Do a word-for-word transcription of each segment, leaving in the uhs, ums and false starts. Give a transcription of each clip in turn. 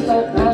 อยู่กับน้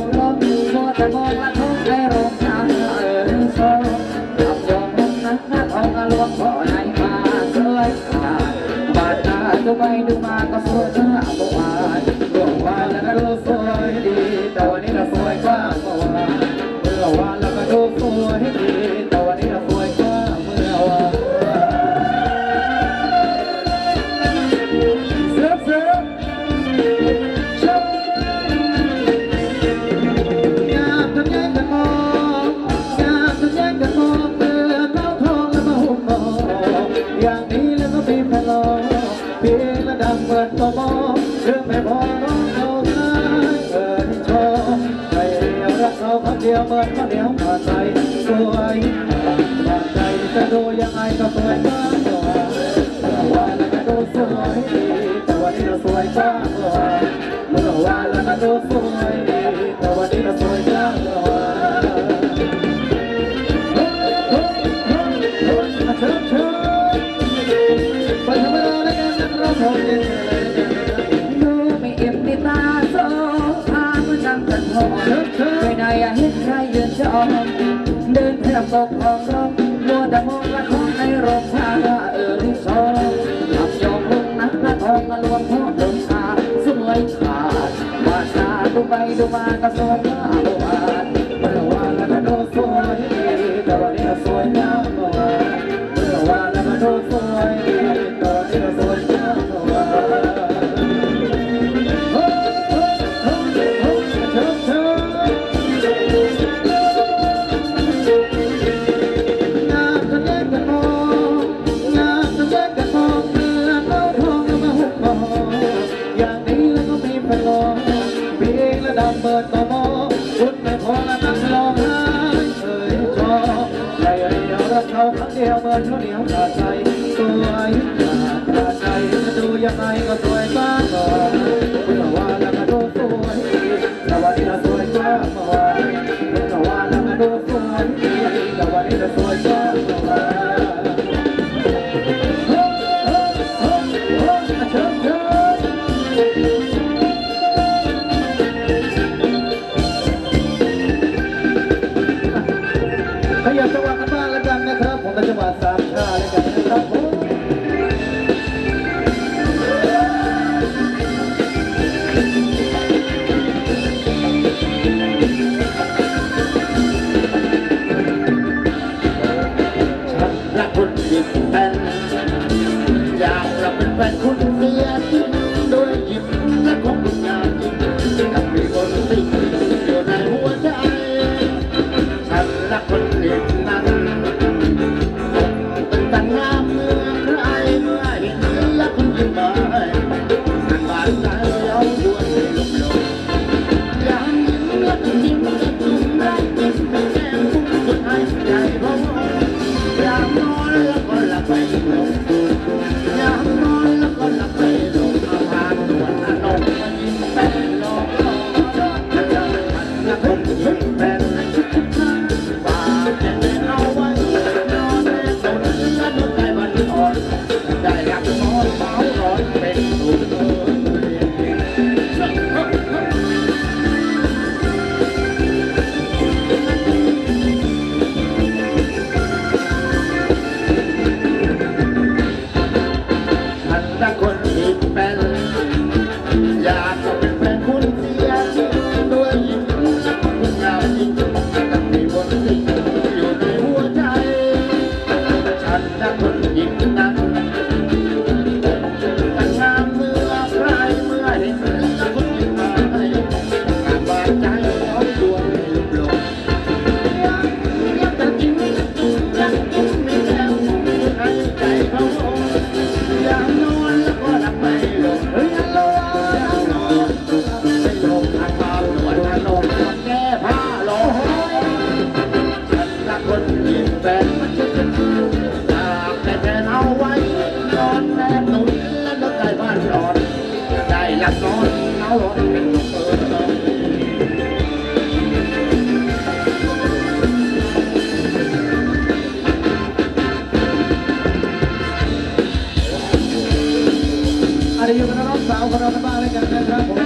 องสาวของเราบ้างเลยกันนะครับผม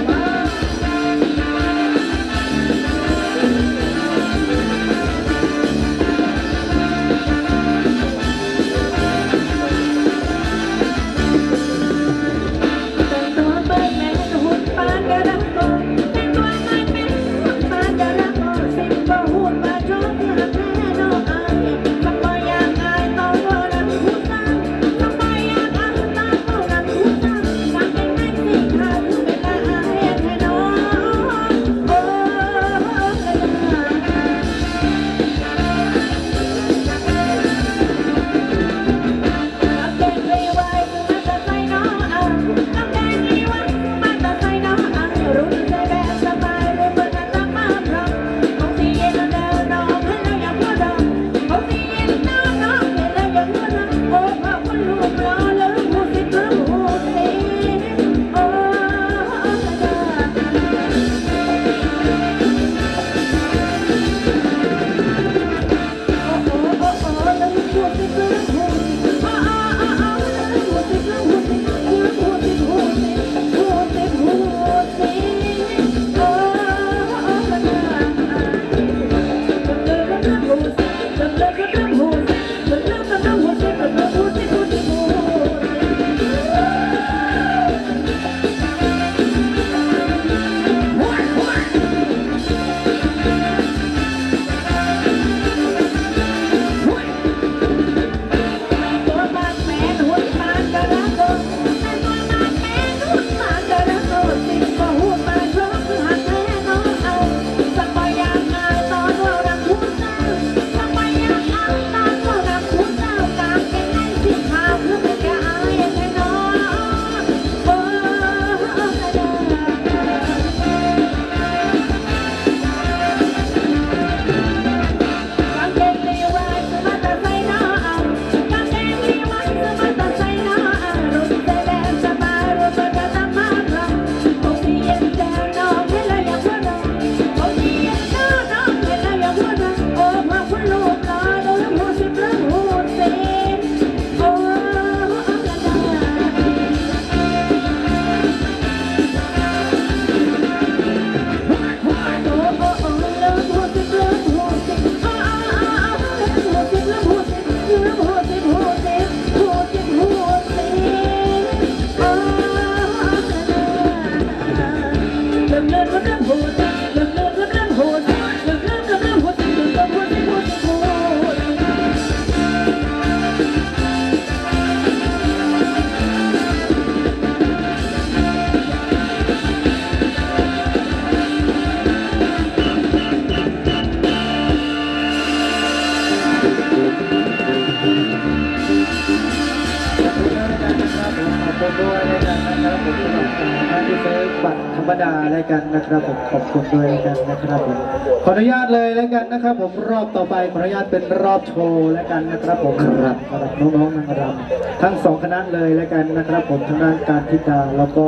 มดาแล้วกันนะครับผมขอบคุณด้วยแล้วกันนะครับผมขออนุญาตเลยแล้วกันนะครับผมรอบต่อไปขออนุญาตเป็นรอบโชว์แล้วกันนะครับผมครับน้องๆนางรำทั้งสองคณะเลยแล้วกันนะครับผมทางด้านการทิดาแล้วก็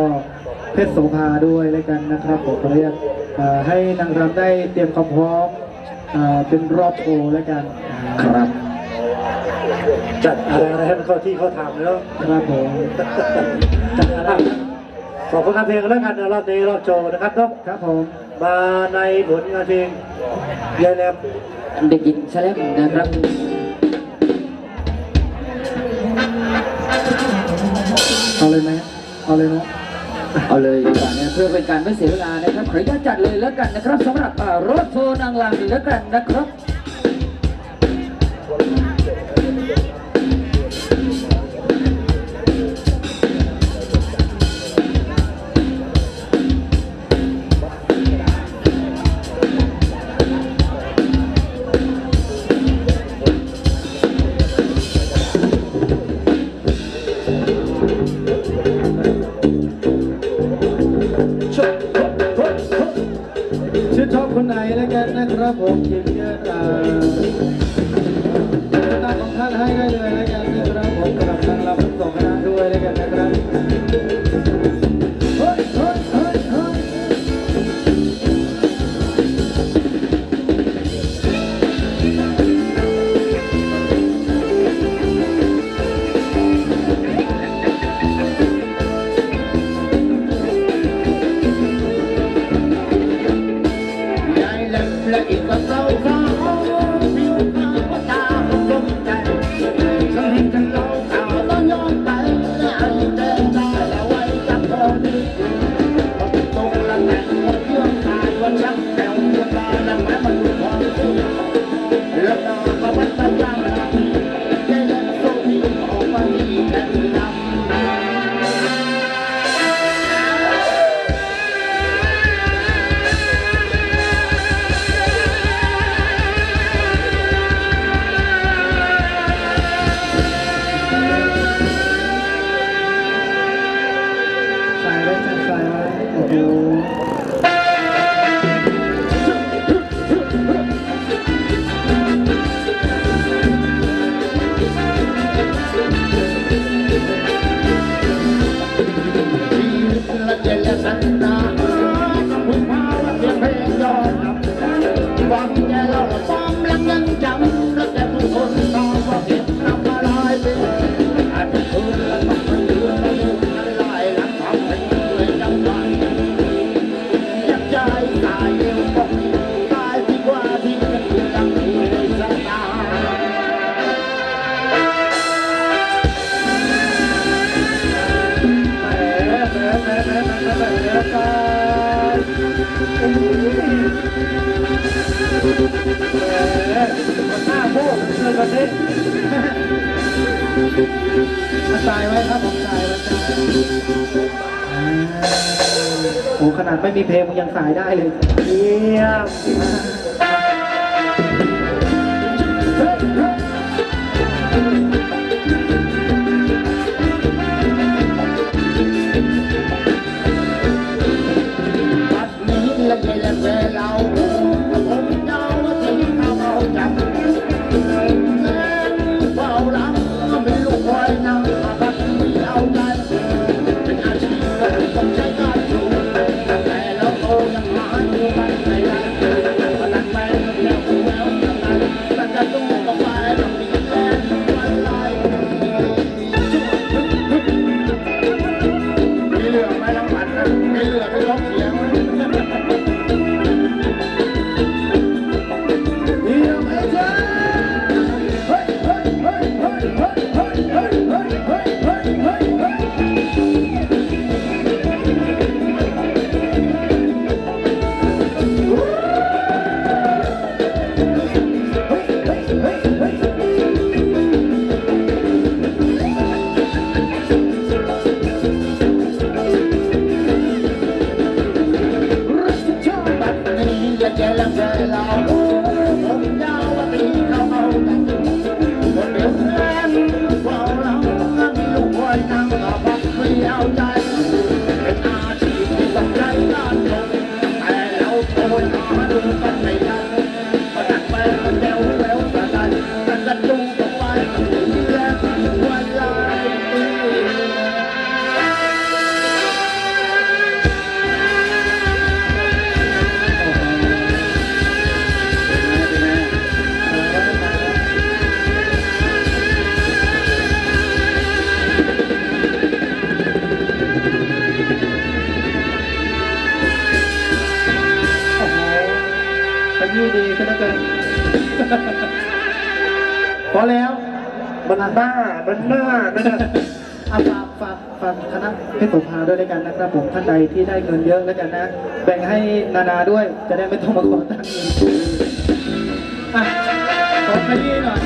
เพชรโสภาด้วยแล้วกันนะครับผมขออนุญาตให้นางรำได้เตรียมความพร้อมเป็นรอบโชว์แล้วกันครับจัดอะไรอะไรให้มันเข้าที่เข้าทางแล้วครับผมจัดอะไรขอบคุณครับเพลงแล้วกันรอบนี้รอบโชว์นะครับทุกครับผมมาในผลงานเพลงยายแหลมเด็กหญิงแฉลบนะครับเอาเลยไหมเอาเลยเนาะเอาเลยดีกว่าเนี่ยเพื่อเป็นการไม่เสียเวลานะครับขออนุญาตจัดเลยแล้วกันนะครับสำหรับรถโชว์นางรำแล้วกันนะครับครับผมเขียนเยอะตาตาของท่านให้ได้เลยแล้วกันนะครับผมกลับทางเราทั้งสองคณะด้วยแล้วกันนะครับเฮ้ยเฮ้ยเฮ้ยเฮ้ยไม่มีเพลงมึงยังสายได้เลยเยี่ยมบัดนี้ละเวลาเวลาผมเดาว่าที่เขาเอาจับเล่นเฝ้าหลังไม่รู้คอยนำบัดนี้เอาได้เป็นอาชีพต้องใช้การสู้I'm not ดีดีก็แล้วกันพอแล้วมันบ้ามันบ้านะอาฝากฝากฝากคณะเพชรโสภาด้วยกันนะครับผมท่านใดที่ได้เงินเยอะแล้วกันนะแบ่งให้นานาด้วยจะได้ไม่ต้องมาขอตังค์อ่ะขอไปนี่หน่อย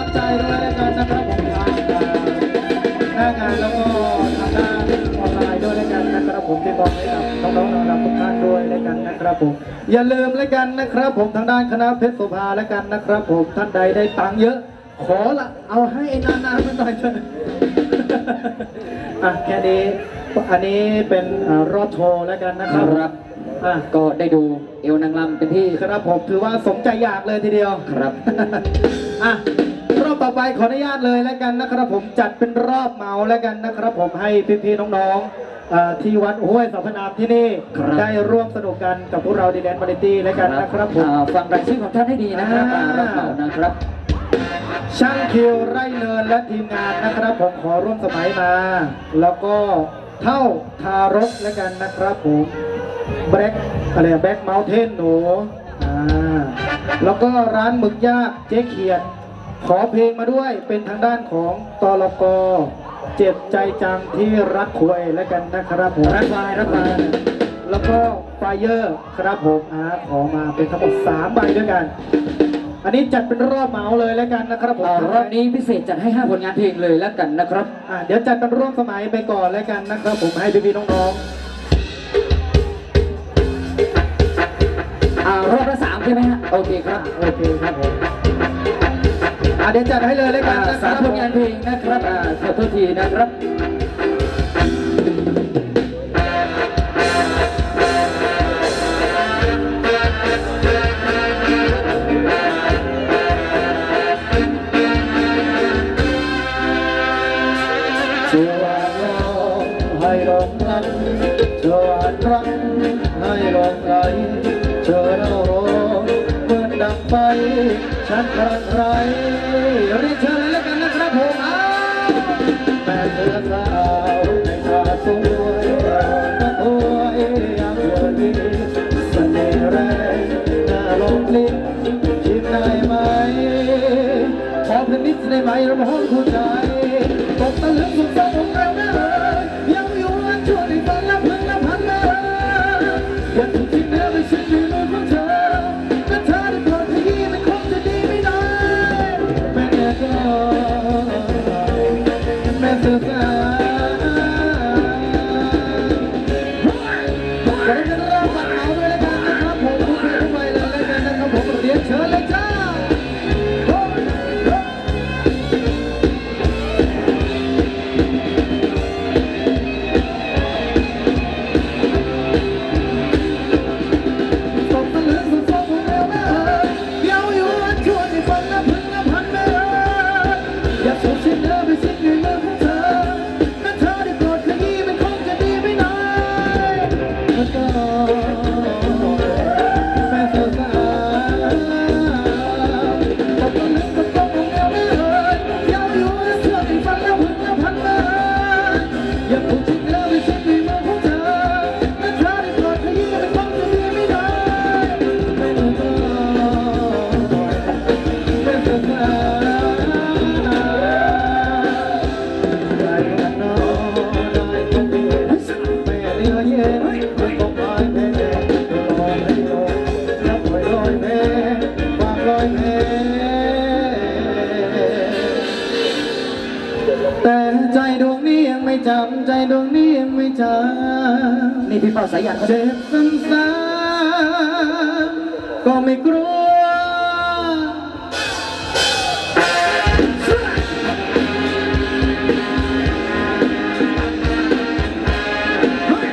น้ำใจด้วยแล้วกันนะครับผมหน้างานแล้วก็ทางด้านออนไลน์ด้วยแล้วกันนะครับผมที่บอกให้กับน้องๆเราทุกท่านด้วยแล้วกันนะครับผมอย่าลืมแล้วกันนะครับผมทางด้านคณะเพชรสุภาแล้วกันนะครับผมท่านใดได้ตังค์เยอะขอละเอาให้นานๆมันหน่อยเถอะอ่ะแค่นี้อันนี้เป็นรอดโชว์แล้วกันนะครับก็ได้ดูเอวนางรำเป็นที่ครับผมถือว่าสมใจอยากเลยทีเดียวครับอ่ะรอบต่อไปขออนุญาตเลยแล้วกันนะครับผมจัดเป็นรอบเมาแล้วกันนะครับผมให้พี่ๆน้องๆที่วัดห้วยสรรพนามที่นี่ได้ร่วมสนุกกันกับพวกเราดีแลนด์วาไรตี้แล้วกันนะครับผมฟังรายชื่อของท่านให้ดีนะครับรอบเมานะครับช่างคิวไร่เนินและทีมงานนะครับผมขอร่วมสมัยมาแล้วก็เท่าทารกแล้วกันนะครับผมแบล็กอะไรแบล็กเมาน์เทนหนูอ่าแล้วก็ร้านหมึกย่างเจ๊เขียดขอเพลงมาด้วยเป็นทางด้านของตลกเจ็บใจจังที่รักควยแล้วกันนะครับผมรักวายรักวายแล้วก็ไฟเยอร์ครับผมอ่าขอมาเป็นทั้งหมดสามใบด้วยกันอันนี้จัดเป็นรอบเมาเลยแล้วกันนะครับผมรอบนี้พิเศษจัดให้ห้าผลงานเพลงเลยแล้วกันนะครับอ่าเดี๋ยวจัดเป็นร่วมสมัยไปก่อนแล้วกันนะครับผมให้พี่ๆน้องๆรอบละสามใช่ไหมฮะโอเคครับโอเคครับผมเดี๋ยวจัดให้เลยเลยกันสารผลงานเพลงนะครับขอโทษทีนะครับชวนลงให้ลงรักชวนรักให้ลงไหลเธอเราโรยเหมือนดับไฟฉันรักใครเรียกเธอเลยแล้วกันนะครับผมอ้าวแม่เธอสาวในตาสวยตาสวยยามเธอดีเสน่ห์แรงน่าหลงลิ้นชิมได้ไหมขอเพลงนิดได้ไหมเราห้องหัวใจตกตะลึงสุดสาวของเราแน่เลยยังอยู่อันชวนให้ฝันละเพิ่งละพันเลยอยากถูกทิ้งแล้วไม่ใช่นี่พี่เป่าสายยันเจ็บซ้ำๆก็ไม่กลัวไปแล้วก็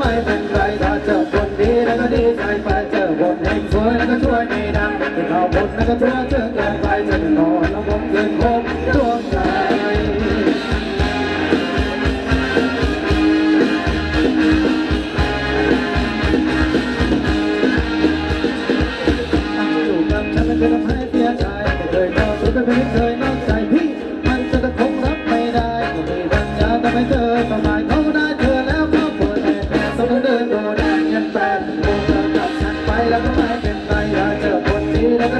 ไม่เป็นไรถ้าเจอคนดีแล้วก็ดีใจไปเจอคนเฮงสวยแล้วก็ช่วยไม่ดังถึงเอาบทแล้วก็เจอเจอกันไปจนนอนแล้วผมคืนคบดวงใจอยู่กับฉันไม่เคยทำให้เสียใจไม่เคยนอกสุดไม่เคยนอกใจพี่มันจะคงรับไม่ได้ก็มีปัญญาแต่ไม่เธอประมาณเขาได้เธอแล้วเขาเปิดแผลสมเดินโดนแย่งแฟนคงจะกลับฉันไปแล้วก็ไม่เป็นไรอยากเจอคนดีแล้วก็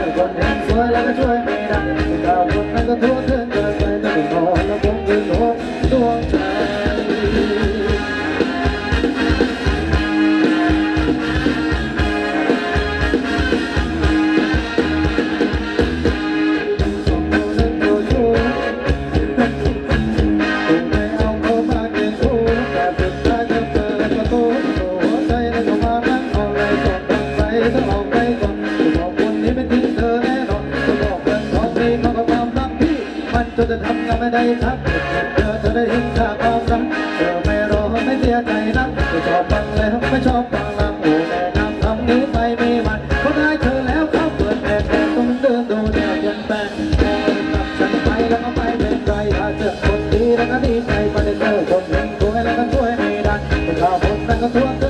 อคน จะไม่ได้ทักเธอจะได้เห็นค่าความรักเธอไม่รอไม่เสียใจนักไม่ชอบฟังแล้วไม่ชอบฟังลำโอ้แม่น้ำคำนี้ไปไม่หวั่นเขาได้เธอแล้วเขาเปิดแผลแต่ต้องเดินดูแนวเย็นแปลงตัดฉันไปแล้วก็ไปเป็นไรถ้าเจอคนดีแล้วก็ดีใจไปเจอคนหนึ่งช่วยแล้วก็ช่วยไม่ได้ถ้าคนนั้นก็ทั่ว